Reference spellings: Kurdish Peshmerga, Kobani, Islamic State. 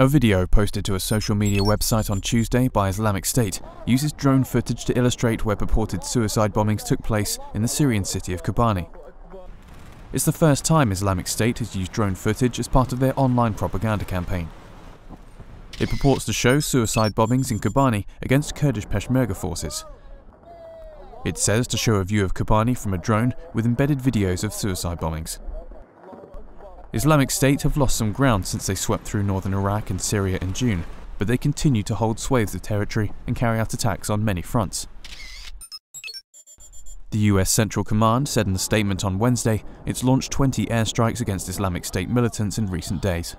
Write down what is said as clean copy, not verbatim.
A video posted to a social media website on Tuesday by Islamic State uses drone footage to illustrate where purported suicide bombings took place in the Syrian city of Kobani. It's the first time Islamic State has used drone footage as part of their online propaganda campaign. It purports to show suicide bombings in Kobani against Kurdish Peshmerga forces. It says to show a view of Kobani from a drone with embedded videos of suicide bombings. Islamic State have lost some ground since they swept through northern Iraq and Syria in June, but they continue to hold swathes of territory and carry out attacks on many fronts. The US Central Command said in a statement on Wednesday it's launched 20 airstrikes against Islamic State militants in recent days.